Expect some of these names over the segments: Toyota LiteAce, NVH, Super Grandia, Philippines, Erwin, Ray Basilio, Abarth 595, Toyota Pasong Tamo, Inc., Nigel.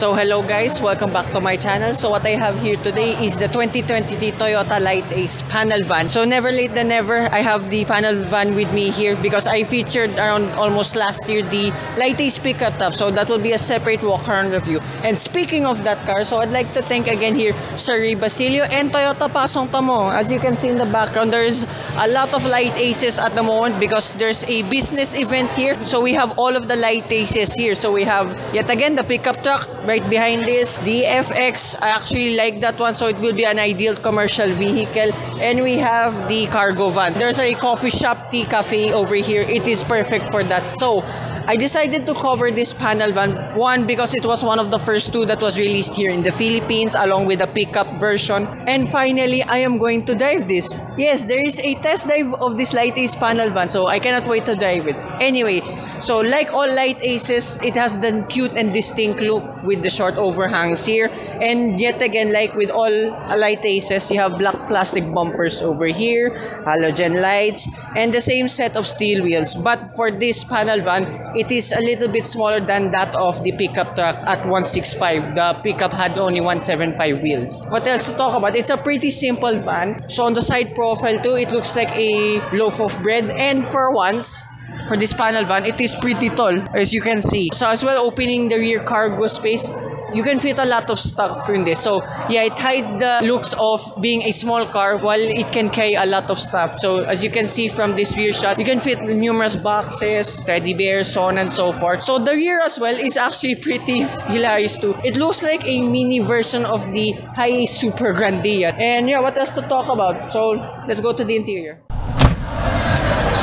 So hello guys, welcome back to my channel. So what I have here today is the 2023 Toyota LiteAce panel van. So never late than never, I have the panel van with me here because I featured around almost last year the LiteAce pickup top. So that will be a separate walk around review. And speaking of that car, so I'd like to thank again here Sir Ray Basilio and Toyota Pasong Tamo. As you can see in the background, there's a lot of LiteAces at the moment because there's a business event here. So we have all of the LiteAces here. So we have yet again the pickup truck right behind this, the FX. I actually like that one, so it will be an ideal commercial vehicle. And we have the cargo van. There's a coffee shop, tea cafe over here. It is perfect for that. So I decided to cover this panel van, one because it was one of the first two that was released here in the Philippines along with the pickup version. And finally, I am going to drive this. Yes, there is a test drive of this LiteAce panel van, so I cannot wait to drive it. Anyway, so like all LiteAces, it has the cute and distinct look with the short overhangs here. And yet again, like with all LiteAces, you have black plastic bumpers over here, halogen lights, and the same set of steel wheels. But for this panel van, it is a little bit smaller than that of the pickup truck at 165. The pickup had only 175 wheels. What else to talk about? It's a pretty simple van. So on the side profile too, it looks like a loaf of bread. And for once, for this panel van, it is pretty tall, as you can see. So as well, opening the rear cargo space, you can fit a lot of stuff in this. So yeah, it hides the looks of being a small car while it can carry a lot of stuff. So as you can see from this rear shot, you can fit numerous boxes, teddy bears, so on and so forth. So the rear as well is actually pretty hilarious too. It looks like a mini version of the High Super Grandia. And yeah, what else to talk about? So let's go to the interior.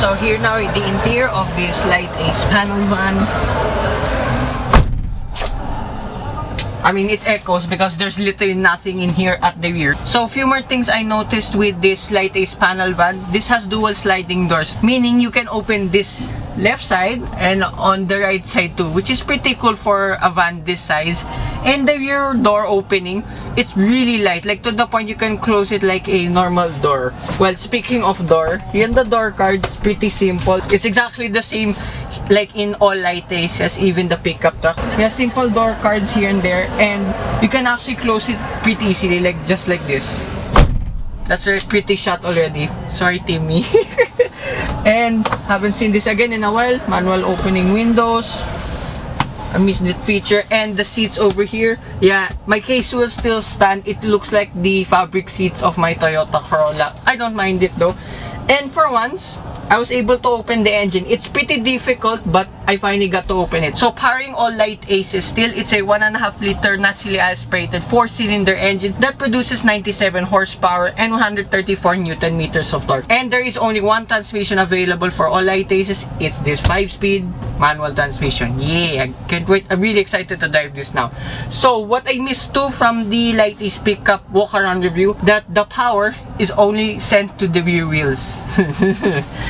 So here now is the interior of this LiteAce panel van. I mean, it echoes because there's literally nothing in here at the rear. So a few more things I noticed with this LiteAce panel van. This has dual sliding doors, meaning you can open this left side and on the right side too, which is pretty cool for a van this size. And the rear door opening, it's really light, like to the point you can close it like a normal door. Well, speaking of door, here the door card is pretty simple. It's exactly the same like in all LiteAces, as even the pickup truck. Yeah, simple door cards here and there, and you can actually close it pretty easily, like just like this. That's a pretty shot already. Sorry, Timmy. And haven't seen this again in a while. Manual opening windows. I missed that feature. And the seats over here, yeah, my case will still stand. It looks like the fabric seats of my Toyota Corolla. I don't mind it though. And for once, I was able to open the engine. It's pretty difficult, but I finally got to open it. So powering all LiteAces still, it's a 1.5-liter naturally aspirated 4-cylinder engine that produces 97 horsepower and 134 newton meters of torque. And there is only one transmission available for all LiteAces. It's this 5-speed manual transmission. Yeah, I can't wait. I'm really excited to drive this now. So what I missed too from the LiteAce pickup walk-around review, that the power is only sent to the rear wheels.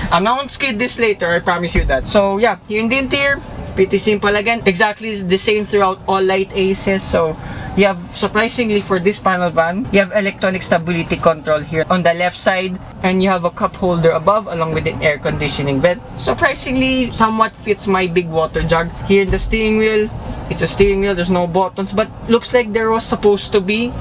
I'm not going to skip this later, I promise you that. So yeah, here in the interior, pretty simple again. Exactly the same throughout all LiteAces. So you have, surprisingly for this panel van, you have electronic stability control here on the left side, and you have a cup holder above along with an air conditioning vent. Surprisingly, somewhat fits my big water jug. Here in the steering wheel, it's a steering wheel, there's no buttons, but looks like there was supposed to be.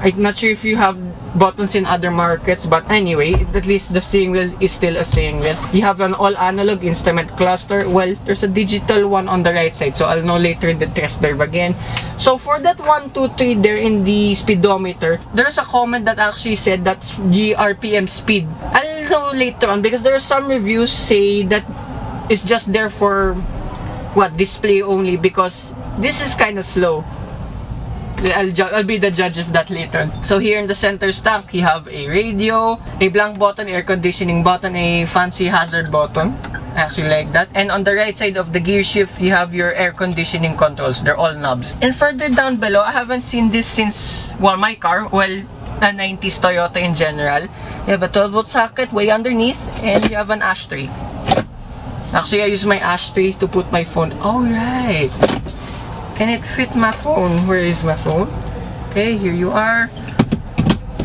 I'm not sure if you have buttons in other markets, but anyway, at least the steering wheel is still a steering wheel. You have an all analog instrument cluster. Well, there's a digital one on the right side, so I'll know later in the test drive again. So for that 1, 2, 3 there in the speedometer, there's a comment that actually said that's GRPM speed. I'll know later on because there are some reviews say that it's just there for what, display only, because this is kind of slow. I'll be the judge of that later. So here in the center stack, you have a radio, a blank button, air conditioning button, a fancy hazard button. I actually like that. And on the right side of the gear shift, you have your air conditioning controls. They're all knobs. And further down below, I haven't seen this since, well, my car, well, a 90s Toyota in general. You have a 12-volt socket way underneath, and you have an ashtray. Actually, I use my ashtray to put my phone. Alright! Can it fit my phone? Where is my phone? Okay, here you are.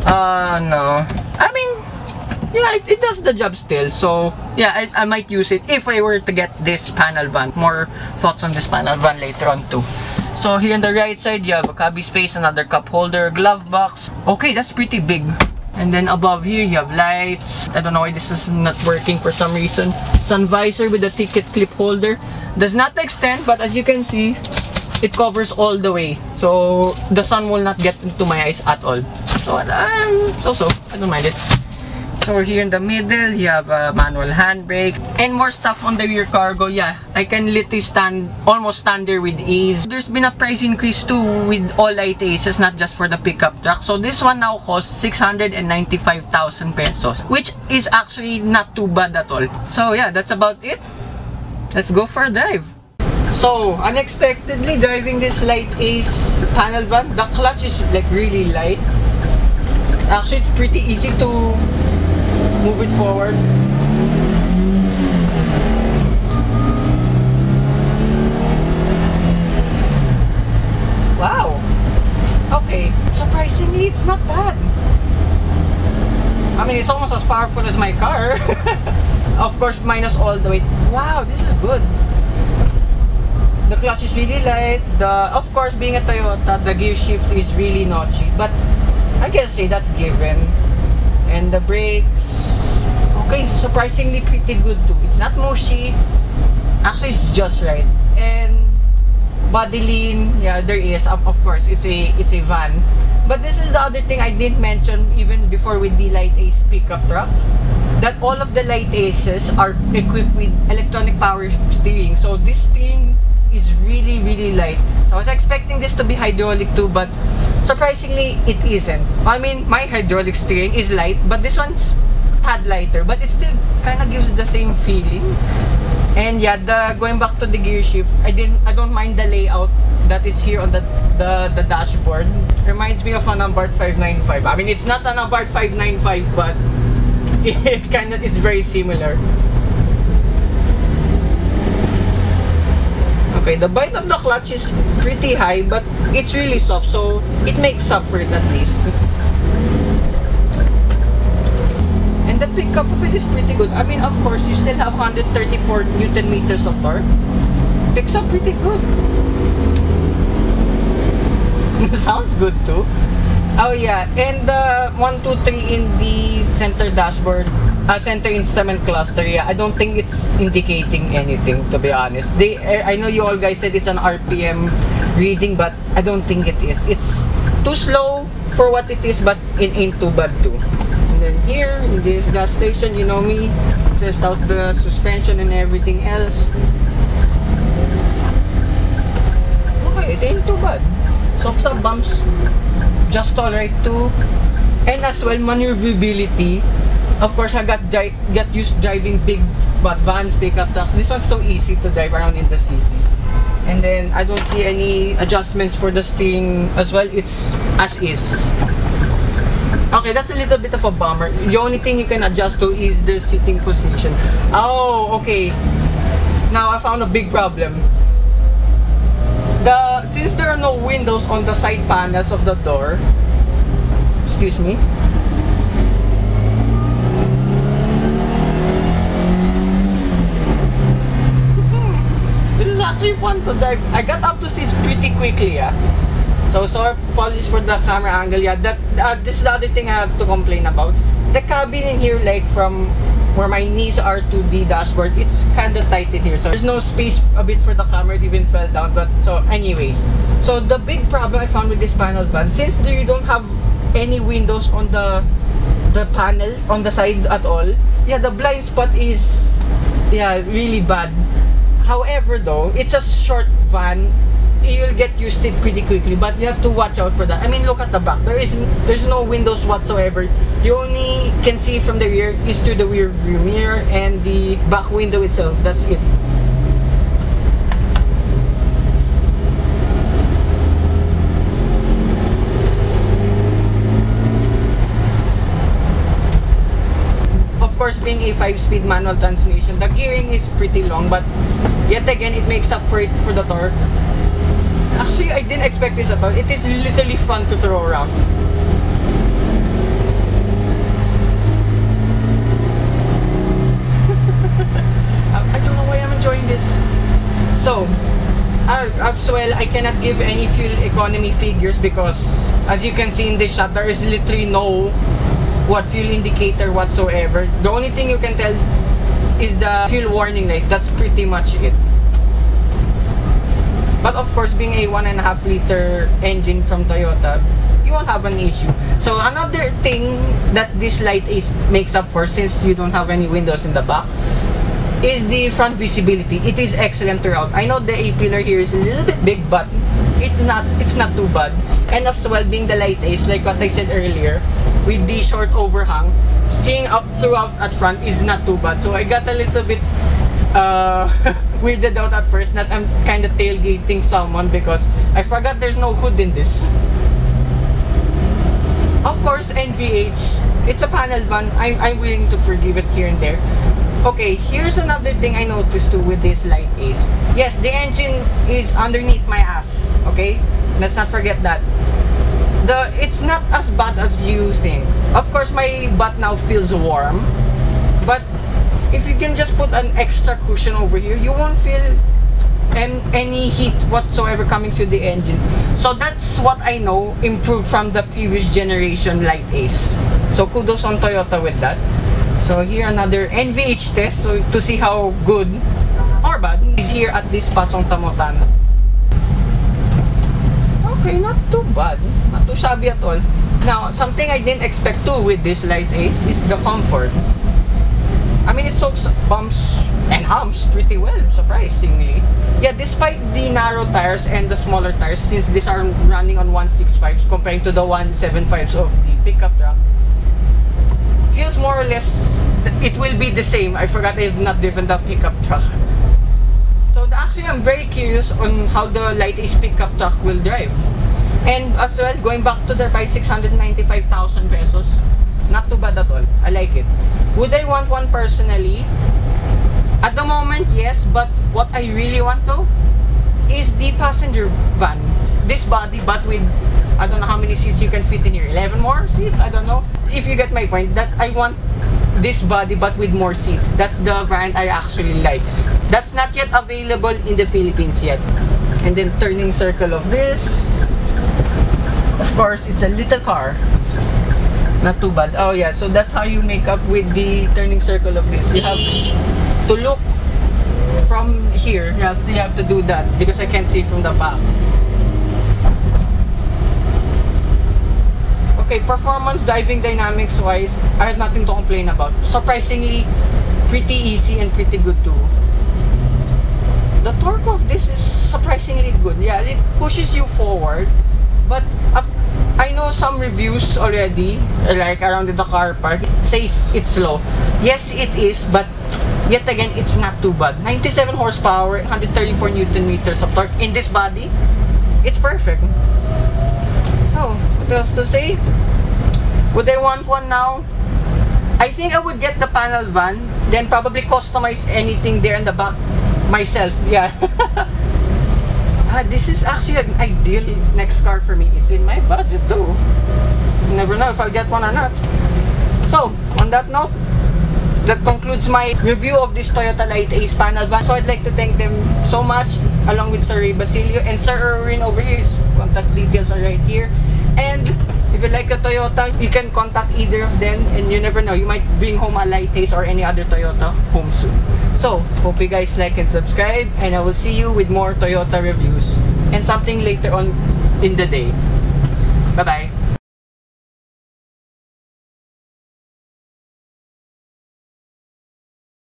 No. I mean, yeah, it does the job still. So, yeah, I might use it if I were to get this panel van. More thoughts on this panel van later on too. So here on the right side, you have a cabby space, another cup holder, glove box. Okay, that's pretty big. And then above here, you have lights. I don't know why this is not working for some reason. Sun visor with a ticket clip holder. Does not extend, but as you can see, it covers all the way. So the sun will not get into my eyes at all. So I don't mind it. So here in the middle, you have a manual handbrake and more stuff on the rear cargo. Yeah, I can literally almost stand there with ease. There's been a price increase too with all LiteAces, not just for the pickup truck. So this one now costs 695,000 pesos, which is actually not too bad at all. So yeah, that's about it. Let's go for a drive. So unexpectedly driving this LiteAce panel van, the clutch is like really light. Actually, it's pretty easy to move it forward. Wow! Okay, surprisingly, it's not bad. I mean, it's almost as powerful as my car. Of course, minus all the weight. Wow, this is good. The clutch is really light. Of course, being a Toyota, the gear shift is really notchy, but I guess that's given. And the brakes, okay, surprisingly pretty good too. It's not mushy, actually it's just right. And body lean, yeah, there is. Of course, it's a van. But this is the other thing I didn't mention even before with the LiteAce pickup truck, that all of the LiteAces are equipped with electronic power steering. So this steering is really, really light. So I was expecting this to be hydraulic too, but surprisingly, it isn't. I mean, my hydraulic steering is light, but this one's a tad lighter, but it still kind of gives the same feeling. And yeah, going back to the gear shift, I don't mind the layout that is here on the dashboard. Reminds me of an Abarth 595. I mean, it's not an Abarth 595, but it kind of is very similar. Okay, the bite of the clutch is pretty high, but it's really soft, so it makes up for it at least. And the pickup of it is pretty good. I mean, of course, you still have 134 Newton meters of torque. Picks up pretty good. Sounds good too. Oh yeah, and the 1, 2, 3 in the center dashboard, center instrument cluster, yeah, I don't think it's indicating anything, to be honest. I know you all guys said it's an RPM reading, but I don't think it is. It's too slow for what it is, but it ain't too bad too. And then here, in this gas station, you know me, test out the suspension and everything else. Okay, it ain't too bad. Soaks up bumps, just alright too. And as well, maneuverability. Of course, I got used driving big vans, pickup trucks. This one's so easy to drive around in the city. And then I don't see any adjustments for the steering as well. It's as is. Okay, that's a little bit of a bummer. The only thing you can adjust to is the sitting position. Oh, okay. Now I found a big problem. Since there are no windows on the side panels of the door, excuse me. Actually fun to drive. I got up to seats pretty quickly, yeah. So sorry, apologies for the camera angle. Yeah, this is the other thing I have to complain about. The cabin in here, like from where my knees are to the dashboard, it's kind of tight in here. So there's no space a bit for the camera. It even fell down. But so, anyways, so the big problem I found with this panel van, since you don't have any windows on the panel on the side at all, yeah, the blind spot is, yeah, really bad. However though, it's a short van, you'll get used to it pretty quickly, but you have to watch out for that. I mean, look at the back, there's no windows whatsoever. You only can see from the rear is through the rear view mirror and the back window itself, that's it. Of course, being a 5-speed manual transmission, the gearing is pretty long, but yet again, it makes up for it for the torque. Actually, I didn't expect this at all. It is literally fun to throw around. I don't know why I'm enjoying this. So, well, I cannot give any fuel economy figures because as you can see in this shot, there is literally no what fuel indicator whatsoever. The only thing you can tell is the fuel warning light. That's pretty much it. But of course, being a 1.5-liter engine from Toyota, you won't have an issue. So another thing that this LiteAce makes up for, since you don't have any windows in the back, is the front visibility. It is excellent throughout. I know the A-pillar here is a little bit big, but it's not too bad. And as well, being the LiteAce, like what I said earlier, with the short overhang, seeing up throughout at front is not too bad. So I got a little bit weirded out at first that I'm kind of tailgating someone because I forgot there's no hood in this. Of course, NVH, it's a panel van. I'm willing to forgive it here and there. Okay, here's another thing I noticed too with this LiteAce. Yes, the engine is underneath my ass, okay? Let's not forget that. It's not as bad as you think. Of course, my butt now feels warm, but if you can just put an extra cushion over here, you won't feel any heat whatsoever coming through the engine. So that's what I know improved from the previous generation LiteAce. So kudos on Toyota with that. So here another NVH test, so to see how good or bad is here at this Pasong Tamo. Okay, not too bad, not too shabby at all. Now, something I didn't expect too with this LiteAce is the comfort. I mean, it soaks bumps and humps pretty well, surprisingly. Yeah, despite the narrow tires and the smaller tires, since these are running on 165s compared to the 175s of the pickup truck, feels more or less, it will be the same. I forgot I've not driven the pickup truck. So actually, I'm very curious on how the LiteAce pickup truck will drive. And as well, going back to the price, 695,000 pesos. Not too bad at all. I like it. Would I want one personally? At the moment, yes. But what I really want though is the passenger van. This body, but with, I don't know how many seats you can fit in here. 11 more seats? I don't know. If you get my point, that I want this body but with more seats. That's the brand I actually like. That's not yet available in the Philippines yet. And then turning circle of this. Of course, it's a little car. Not too bad. Oh yeah, so that's how you make up with the turning circle of this. You have to look from here. You have to do that because I can't see from the back. Okay, performance driving dynamics wise, I have nothing to complain about. Surprisingly, pretty easy and pretty good too. The torque of this is surprisingly good. Yeah, it pushes you forward, but I know some reviews already, like around the car park, it says it's slow. Yes, it is, but yet again, it's not too bad. 97 horsepower, 134 newton meters of torque in this body. It's perfect. So, what else to say? Would I want one now? I think I would get the panel van, then probably customize anything there in the back myself, yeah. This is actually an ideal next car for me. It's in my budget too. Never know if I'll get one or not. So, on that note, that concludes my review of this Toyota LiteAce panel van. So I'd like to thank them so much, along with Sir Ray Basilio and Sir Erwin over here. His contact details are right here. And if you like a Toyota, you can contact either of them, and you never know, you might bring home a LiteAce or any other Toyota home soon. So, hope you guys like and subscribe, and I will see you with more Toyota reviews and something later on in the day. Bye-bye!